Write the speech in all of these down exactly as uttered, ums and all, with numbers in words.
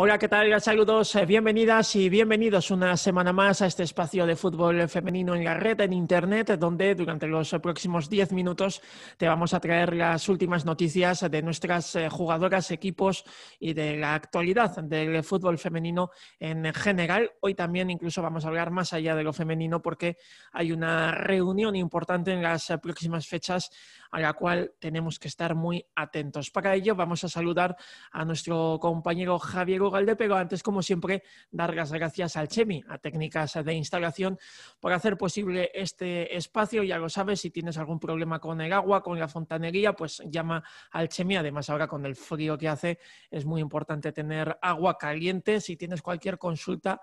Hola, ¿qué tal? Saludos, bienvenidas y bienvenidos una semana más a este espacio de fútbol femenino en la red, en Internet, donde durante los próximos diez minutos te vamos a traer las últimas noticias de nuestras jugadoras, equipos y de la actualidad del fútbol femenino en general. Hoy también incluso vamos a hablar más allá de lo femenino porque hay una reunión importante en las próximas fechas a la cual tenemos que estar muy atentos. Para ello vamos a saludar a nuestro compañero Javier Gómez Ugalde, pero antes, como siempre, dar las gracias al Chemi, a Técnicas de Instalación, por hacer posible este espacio. Ya lo sabes, si tienes algún problema con el agua, con la fontanería, pues llama al Chemi. Además, ahora con el frío que hace, es muy importante tener agua caliente. Si tienes cualquier consulta,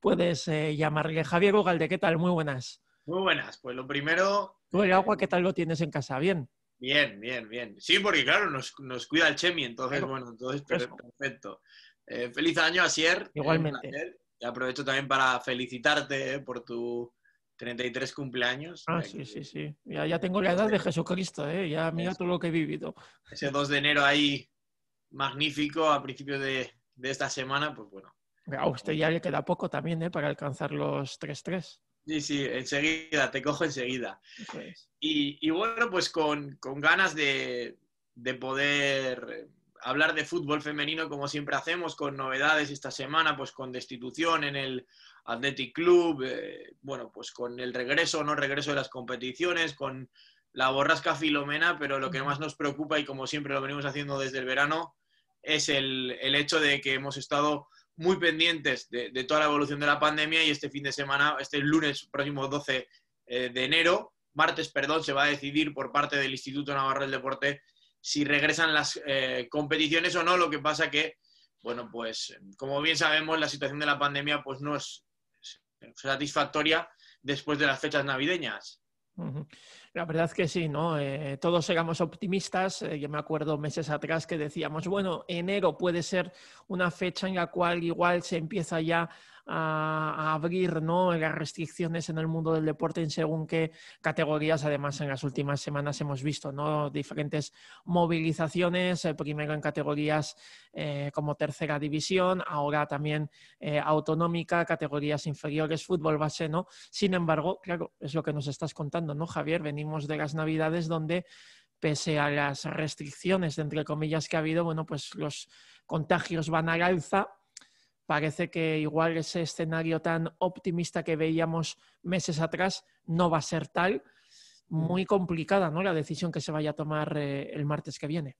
puedes eh, llamarle. Javier Ugalde, ¿qué tal? Muy buenas. Muy buenas. Pues lo primero... ¿Tú el agua qué tal lo tienes en casa? ¿Bien? Bien, bien, bien. Sí, porque claro, nos, nos cuida el Chemi, entonces, pero, bueno, entonces pero, perfecto. Eh, feliz año, Asier. Igualmente. Eh, y aprovecho también para felicitarte eh, por tu treinta y tres cumpleaños. Ah, sí, que... sí, sí. Ya, ya tengo la edad de Jesucristo, eh. Ya mira todo lo que he vivido. Ese dos de enero ahí magnífico a principios de, de esta semana, pues bueno. A usted ya le queda poco también, eh, para alcanzar los tres tres. Sí, sí, enseguida, te cojo enseguida. Pues... Y, y bueno, pues con, con ganas de, de poder... hablar de fútbol femenino como siempre hacemos, con novedades esta semana, pues con destitución en el Athletic Club, eh, bueno, pues con el regreso o no regreso de las competiciones, con la borrasca Filomena, pero lo que más nos preocupa, y como siempre lo venimos haciendo desde el verano, es el, el hecho de que hemos estado muy pendientes de, de toda la evolución de la pandemia, y este fin de semana, este lunes próximo doce de enero, martes, perdón, se va a decidir por parte del Instituto Navarro del Deporte si regresan las eh, competiciones o no. Lo que pasa que, bueno, pues como bien sabemos, la situación de la pandemia pues no es satisfactoria después de las fechas navideñas. La verdad es que sí, ¿no? Eh, todos éramos optimistas. Eh, yo me acuerdo meses atrás que decíamos, bueno, enero puede ser una fecha en la cual igual se empieza ya a abrir, ¿no?, las restricciones en el mundo del deporte en según qué categorías. Además, en las últimas semanas hemos visto, ¿no?, diferentes movilizaciones, eh, primero en categorías eh, como tercera división, ahora también eh, autonómica, categorías inferiores, fútbol base, ¿no? Sin embargo, claro, es lo que nos estás contando, ¿no, Javier? Venimos de las Navidades donde, pese a las restricciones, entre comillas, que ha habido, bueno, pues los contagios van al alza. Parece que igual ese escenario tan optimista que veíamos meses atrás no va a ser tal. Muy complicada, ¿no?, la decisión que se vaya a tomar eh, el martes que viene.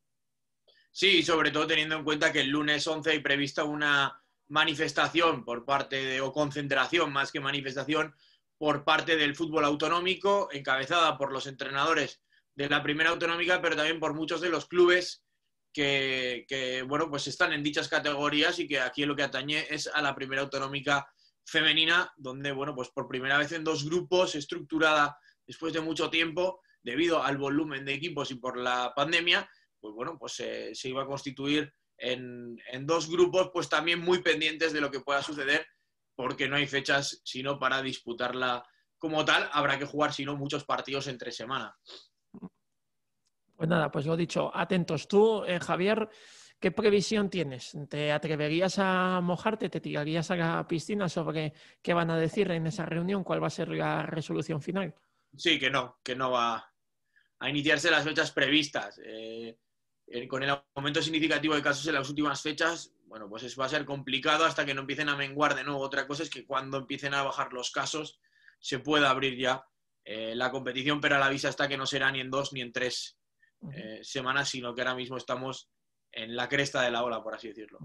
Sí, sobre todo teniendo en cuenta que el lunes once hay prevista una manifestación por parte de, o concentración más que manifestación, por parte del fútbol autonómico, encabezada por los entrenadores de la primera autonómica, pero también por muchos de los clubes Que, que, bueno, pues están en dichas categorías, y que aquí lo que atañe es a la primera autonómica femenina, donde, bueno, pues por primera vez en dos grupos, estructurada después de mucho tiempo, debido al volumen de equipos y por la pandemia, pues bueno, pues eh, se iba a constituir en, en dos grupos, pues también muy pendientes de lo que pueda suceder, porque no hay fechas sino para disputarla como tal. Habrá que jugar, si no, muchos partidos entre semana. Pues nada, pues lo dicho, atentos. Tú, eh, Javier, ¿qué previsión tienes? ¿Te atreverías a mojarte? ¿Te tirarías a la piscina sobre qué van a decir en esa reunión? ¿Cuál va a ser la resolución final? Sí, que no, que no va a iniciarse las fechas previstas. Eh, con el aumento significativo de casos en las últimas fechas, bueno, pues eso va a ser complicado hasta que no empiecen a menguar de nuevo. Otra cosa es que cuando empiecen a bajar los casos se pueda abrir ya eh, la competición, pero a la vista está que no será ni en dos ni en tres Eh, semanas, sino que ahora mismo estamos en la cresta de la ola, por así decirlo.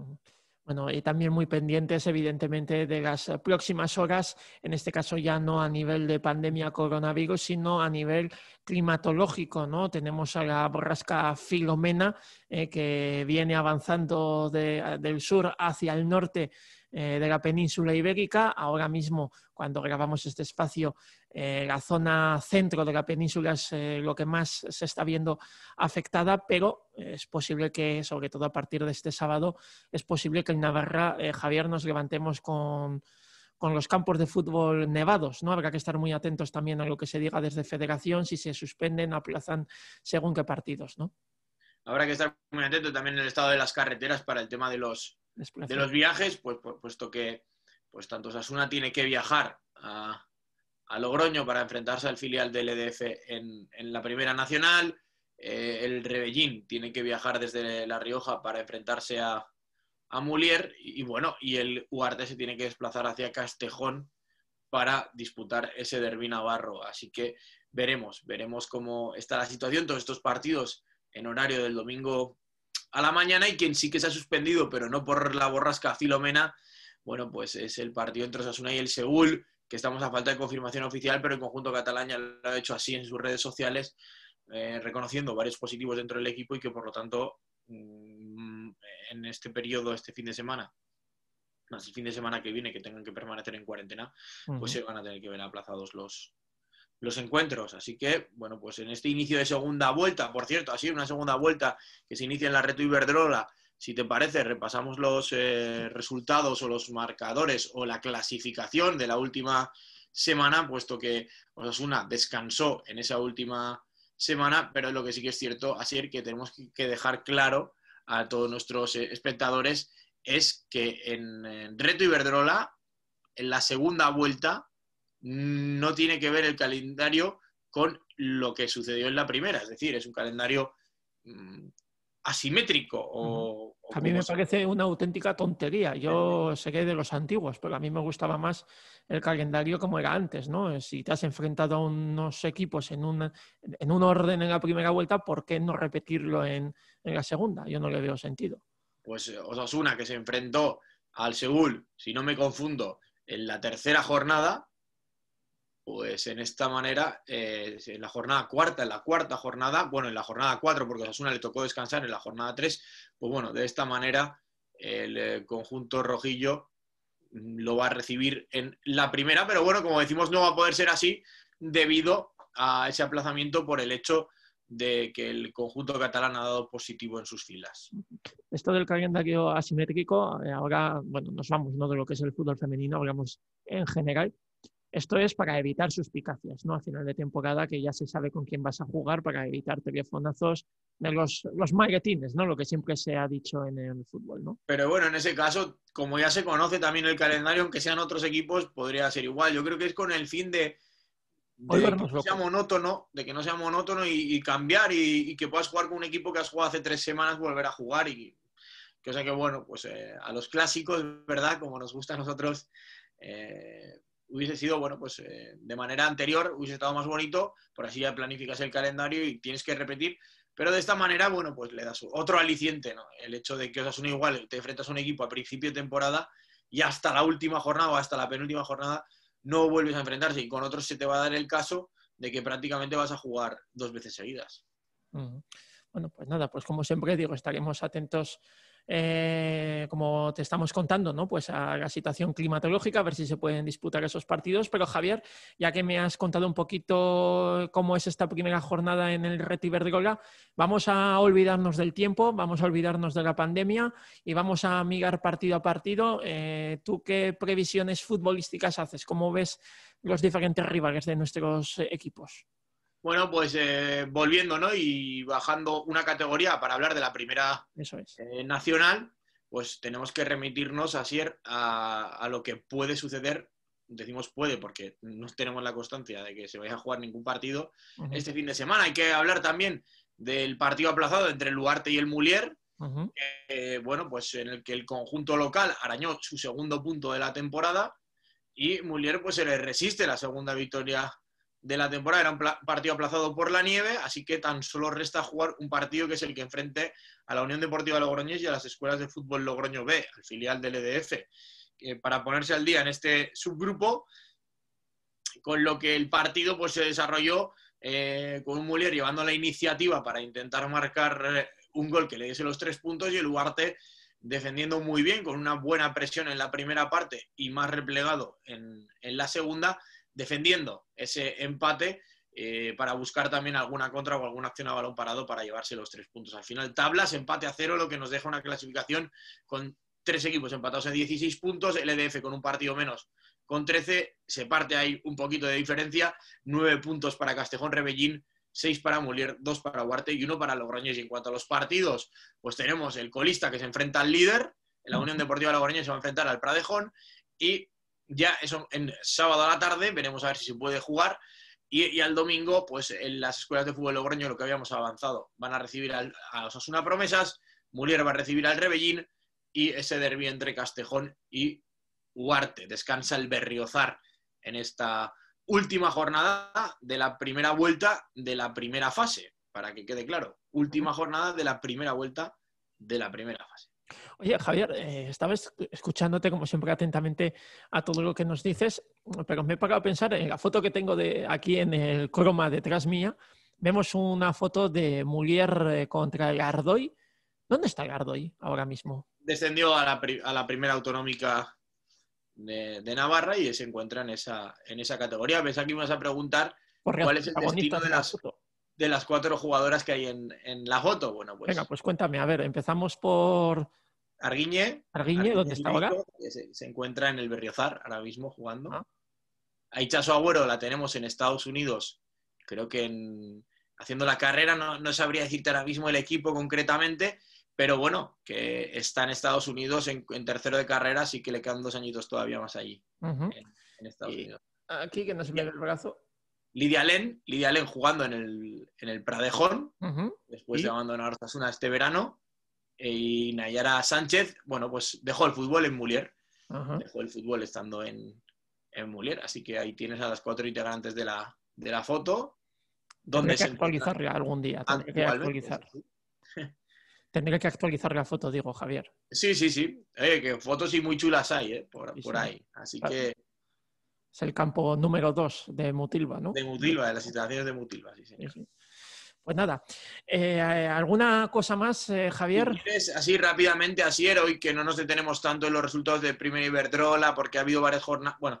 Bueno, y también muy pendientes, evidentemente, de las próximas horas, en este caso ya no a nivel de pandemia coronavirus, sino a nivel climatológico, ¿no? Tenemos a la borrasca Filomena, eh, que viene avanzando de, del sur hacia el norte eh, de la península ibérica. Ahora mismo, cuando grabamos este espacio, eh, la zona centro de la península es eh, lo que más se está viendo afectada, pero es posible que, sobre todo a partir de este sábado, es posible que en Navarra, eh, Javier, nos levantemos con, con los campos de fútbol nevados, ¿no? Habrá que estar muy atentos también a lo que se diga desde Federación, si se suspenden, aplazan según qué partidos, ¿no? habrá que estar muy atento también en el estado de las carreteras para el tema de los, de los viajes, pues, pues, puesto que pues tanto Sasuna tiene que viajar a, a Logroño para enfrentarse al filial del E D F en, en la Primera Nacional, eh, el Ribellín tiene que viajar desde La Rioja para enfrentarse a, a Mulier y, y bueno, y el Huarte se tiene que desplazar hacia Castejón para disputar ese derbi navarro. Así que veremos, veremos cómo está la situación, todos estos partidos en horario del domingo a la mañana, y quien sí que se ha suspendido, pero no por la borrasca Filomena, bueno, pues es el partido entre Osasuna y el Seúl, que estamos a falta de confirmación oficial, pero el conjunto catalán ya lo ha hecho así en sus redes sociales, eh, reconociendo varios positivos dentro del equipo y que por lo tanto mmm, en este periodo, este fin de semana, más el fin de semana que viene, que tengan que permanecer en cuarentena, uh-huh. pues se van a tener que ver aplazados los, los encuentros. Así que, bueno, pues en este inicio de segunda vuelta, por cierto, así una segunda vuelta que se inicia en la Reto Iberdrola, si te parece, repasamos los eh, resultados o los marcadores o la clasificación de la última semana, puesto que Osasuna descansó en esa última semana, pero lo que sí que es cierto, Asier, que tenemos que dejar claro a todos nuestros eh, espectadores es que en, en Reto Iberdrola, en la segunda vuelta, no tiene que ver el calendario con lo que sucedió en la primera. Es decir, es un calendario mm, asimétrico. O, uh-huh. A mí me son? parece una auténtica tontería. Yo sé que de los antiguos, pero a mí me gustaba más el calendario como era antes, ¿no? Si te has enfrentado a unos equipos en, una, en un orden en la primera vuelta, ¿por qué no repetirlo en, en la segunda? Yo no le veo sentido. Pues Osasuna, que se enfrentó al Seúl, si no me confundo, en la tercera jornada, pues en esta manera, eh, en la jornada cuarta, en la cuarta jornada, bueno, en la jornada cuatro, porque a Osasuna le tocó descansar en la jornada tres, pues bueno, de esta manera el conjunto rojillo lo va a recibir en la primera, pero bueno, como decimos, no va a poder ser así debido a ese aplazamiento por el hecho de que el conjunto catalán ha dado positivo en sus filas. Esto del calendario asimétrico, ahora, bueno, nos vamos, ¿no?, de lo que es el fútbol femenino, hablamos en general. Esto es para evitar suspicacias, ¿no? A final de temporada, que ya se sabe con quién vas a jugar, para evitar telefonazos de los, los maletines, ¿no? Lo que siempre se ha dicho en el fútbol, ¿no? Pero bueno, en ese caso, como ya se conoce también el calendario, aunque sean otros equipos, podría ser igual. Yo creo que es con el fin de, de que no sea monótono, de que no sea monótono y, y cambiar y, y que puedas jugar con un equipo que has jugado hace tres semanas, volver a jugar y... O sea que, bueno, pues eh, a los clásicos, ¿verdad? Como nos gusta a nosotros... Eh... hubiese sido, bueno, pues eh, de manera anterior hubiese estado más bonito, por así ya planificas el calendario y tienes que repetir, pero de esta manera, bueno, pues le das otro aliciente, ¿no? El hecho de que Osasuna igual te enfrentas a un equipo a principio de temporada y hasta la última jornada o hasta la penúltima jornada no vuelves a enfrentarse, y con otros se te va a dar el caso de que prácticamente vas a jugar dos veces seguidas. Mm. Bueno, pues nada, pues como siempre digo, estaremos atentos. Eh, como te estamos contando, ¿no?, pues a la situación climatológica, a ver si se pueden disputar esos partidos. Pero Javier, ya que me has contado un poquito cómo es esta primera jornada en el Reto Iberdrola, vamos a olvidarnos del tiempo, vamos a olvidarnos de la pandemia y vamos a mirar partido a partido. eh, ¿tú qué previsiones futbolísticas haces? ¿Cómo ves los diferentes rivales de nuestros equipos? Bueno, pues eh, volviendo, ¿no?, y bajando una categoría para hablar de la primera Eso es. eh, nacional, pues tenemos que remitirnos, Asier, a, a lo que puede suceder. Decimos puede porque no tenemos la constancia de que se vaya a jugar ningún partido uh-huh. este fin de semana. Hay que hablar también del partido aplazado entre el Huarte y el Mulier, uh-huh. eh, bueno, pues en el que el conjunto local arañó su segundo punto de la temporada y Mulier pues se le resiste la segunda victoria de la temporada. Era un partido aplazado por la nieve, así que tan solo resta jugar un partido, que es el que enfrente a la Unión Deportiva Logroñés y a las Escuelas de Fútbol Logroño B, al filial del E D F, eh, para ponerse al día en este subgrupo, con lo que el partido pues se desarrolló eh, con un Mulier llevando la iniciativa para intentar marcar un gol que le diese los tres puntos, y el Huarte defendiendo muy bien, con una buena presión en la primera parte y más replegado en, en la segunda, defendiendo ese empate eh, para buscar también alguna contra o alguna acción a balón parado para llevarse los tres puntos. Al final, tablas, empate a cero, lo que nos deja una clasificación con tres equipos empatados a dieciséis puntos, el E D F con un partido menos con trece, se parte ahí un poquito de diferencia, nueve puntos para Castejón, Rebellín seis para Mulier, dos para Huarte y uno para Logroñés. Y en cuanto a los partidos, pues tenemos el colista que se enfrenta al líder, la Unión Deportiva Logroñés se va a enfrentar al Pradejón, y ya eso en sábado a la tarde, veremos a ver si se puede jugar, y, y al domingo, pues en las escuelas de fútbol Logroño, lo que habíamos avanzado, van a recibir al, a Osasuna Promesas, Mulier va a recibir al Rebellín, y ese derbi entre Castejón y Huarte. Descansa el Berriozar en esta última jornada de la primera vuelta de la primera fase, para que quede claro. Última jornada de la primera vuelta de la primera fase. Oye, Javier, eh, estaba escuchándote como siempre atentamente a todo lo que nos dices, pero me he parado a pensar en la foto que tengo de aquí en el croma detrás mía. Vemos una foto de Mulier contra Gardoy. ¿Dónde está Gardoy ahora mismo? Descendió a la, pri a la primera autonómica de, de Navarra y se encuentra en esa, en esa categoría. Pensaba que ibas a preguntar Correcto, cuál es el destino de las, la de las cuatro jugadoras que hay en, en la foto. Bueno, pues... Venga, pues cuéntame. A ver, empezamos por... Arguiñe. Arguiñe, ¿dónde está ahora? Se, se encuentra en el Berriozar ahora mismo jugando. Ah. Ahí Chaso Agüero la tenemos en Estados Unidos. Creo que en, haciendo la carrera no, no sabría decirte ahora mismo el equipo concretamente... Pero bueno, que está en Estados Unidos en, en tercero de carrera, así que le quedan dos añitos todavía más allí, uh-huh. en, en Estados y Unidos. Aquí, que no se me ve el brazo. Lidia Alén, Lidia Alén jugando en el, en el Pradejón, uh-huh. después ¿Y? de abandonar Osasuna este verano. Y Nayara Sánchez, bueno, pues dejó el fútbol en Mulier. Uh-huh. Dejó el fútbol estando en, en Mulier. Así que ahí tienes a las cuatro integrantes de la, de la foto. Donde se actualizar algún día. Tendré que actualizar. Tendría que actualizar la foto, digo, Javier. Sí, sí, sí. Eh, que fotos sí muy chulas hay, ¿eh? Por, sí, por sí. ahí. Así claro. que... Es el campo número dos de Mutilva, ¿no? De Mutilva, de las instalaciones de Mutilva, sí, señor. Sí, sí. Pues nada. Eh, ¿Alguna cosa más, eh, Javier? Si quieres, así rápidamente, Asier, hoy que no nos detenemos tanto en los resultados de Primera Iberdrola, porque ha habido varias jornadas... Bueno,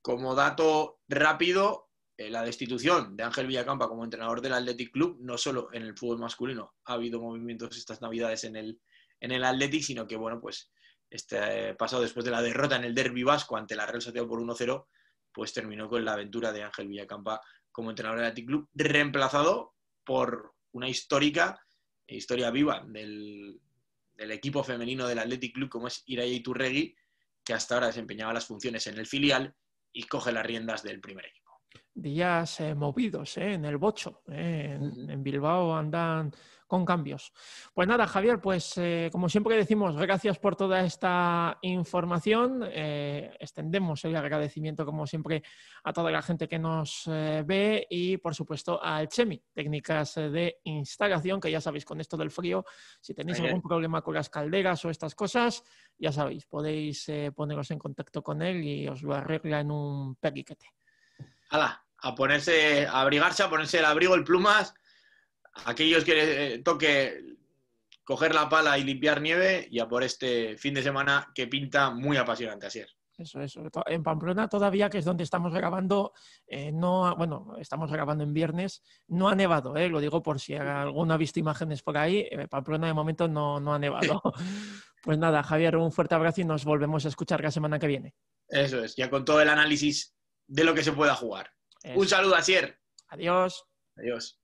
como dato rápido... La destitución de Ángel Villacampa como entrenador del Athletic Club, no solo en el fútbol masculino ha habido movimientos estas navidades en el, en el Athletic, sino que, bueno, pues este pasado después de la derrota en el derbi vasco ante la Real Sociedad por uno cero, pues terminó con la aventura de Ángel Villacampa como entrenador del Athletic Club, reemplazado por una histórica, historia viva del, del equipo femenino del Athletic Club, como es Iraia Iturriegi, que hasta ahora desempeñaba las funciones en el filial y coge las riendas del primer equipo. Días eh, movidos eh, en el bocho. Eh, en, en Bilbao andan con cambios. Pues nada, Javier, pues eh, como siempre decimos, gracias por toda esta información. Eh, extendemos el agradecimiento, como siempre, a toda la gente que nos eh, ve y, por supuesto, al Chemi, técnicas de instalación, que ya sabéis, con esto del frío, si tenéis algún problema con las calderas o estas cosas, ya sabéis, podéis eh, poneros en contacto con él y os lo arregla en un periquete. Hala, a ponerse, a abrigarse, a ponerse el abrigo, el plumas, aquellos que eh, toque coger la pala y limpiar nieve, y a por este fin de semana que pinta muy apasionante, Asier. Eso, eso. En Pamplona todavía, que es donde estamos grabando, eh, no, bueno, estamos grabando en viernes, no ha nevado, eh, lo digo por si alguno ha visto imágenes por ahí, eh, Pamplona de momento no, no ha nevado. Pues nada, Javier, un fuerte abrazo y nos volvemos a escuchar la semana que viene. Eso es, ya con todo el análisis de lo que se pueda jugar. Eso. Un saludo, Asier. Adiós. Adiós.